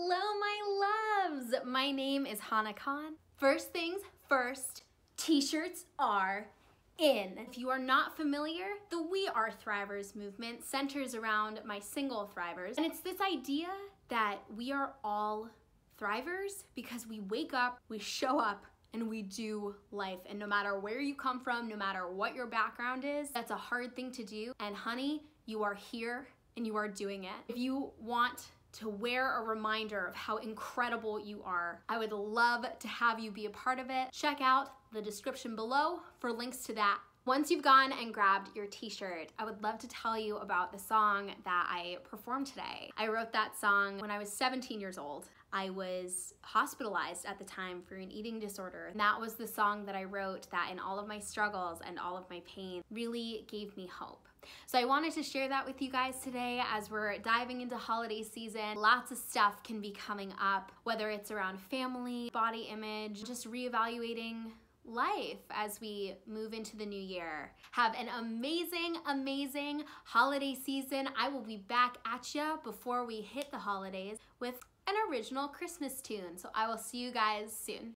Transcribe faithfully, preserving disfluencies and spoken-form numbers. Hello my loves! My name is Hana Kahn. First things first, t-shirts are in. If you are not familiar, the We Are Thrivers movement centers around my single thrivers, and it's this idea that we are all thrivers because we wake up, we show up, and we do life. And no matter where you come from, no matter what your background is, that's a hard thing to do. And honey, you are here and you are doing it. If you want to wear a reminder of how incredible you are, I would love to have you be a part of it. Check out the description below for links to that. Once you've gone and grabbed your t-shirt, I would love to tell you about the song that I performed today. I wrote that song when I was seventeen years old. I was hospitalized at the time for an eating disorder. And that was the song that I wrote that, in all of my struggles and all of my pain, really gave me hope. So I wanted to share that with you guys today as we're diving into holiday season. Lots of stuff can be coming up, whether it's around family, body image, just reevaluating life as we move into the new year. Have an amazing, amazing holiday season. I will be back at you before we hit the holidays with an original Christmas tune. So I will see you guys soon.